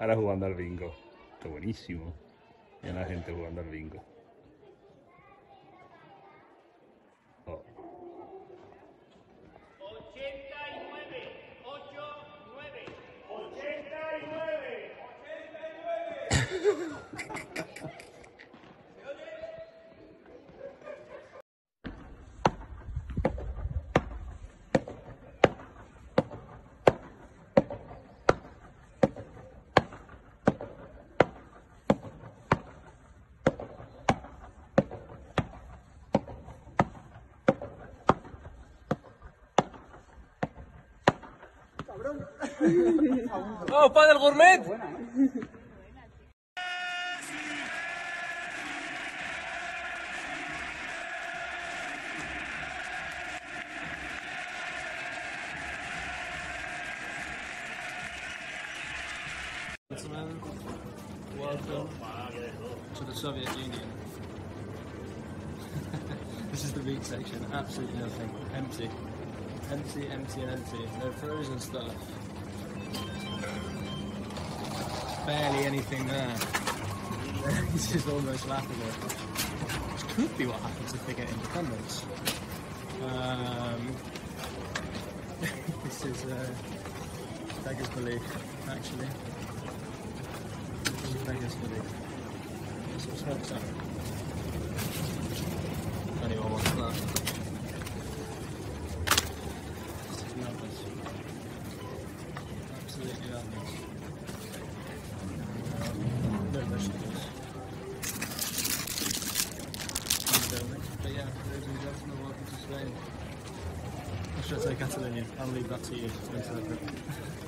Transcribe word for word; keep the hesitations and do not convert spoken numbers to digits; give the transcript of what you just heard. ahora jugando al bingo. Está buenísimo. Y la gente jugando al bingo. Oh. ochenta y nueve, ochenta y nueve, ochenta y nueve. ¡Oh, pádel gourmet! Welcome to the Soviet Union. This is the meat section, absolutely nothing, empty. Empty, empty, and empty. No frozen stuff. Barely anything there. This is almost laughable. Which could be what happens if they get independence. Um, this is uh, beggar's belief, actually. This is beggar's belief. That's what smokes out. If anyone wants that. Absolutely lovely. No vegetables. But yeah, ladies and gentlemen, welcome to Spain. Should I say Catalonia? I'll leave that to you to interpret.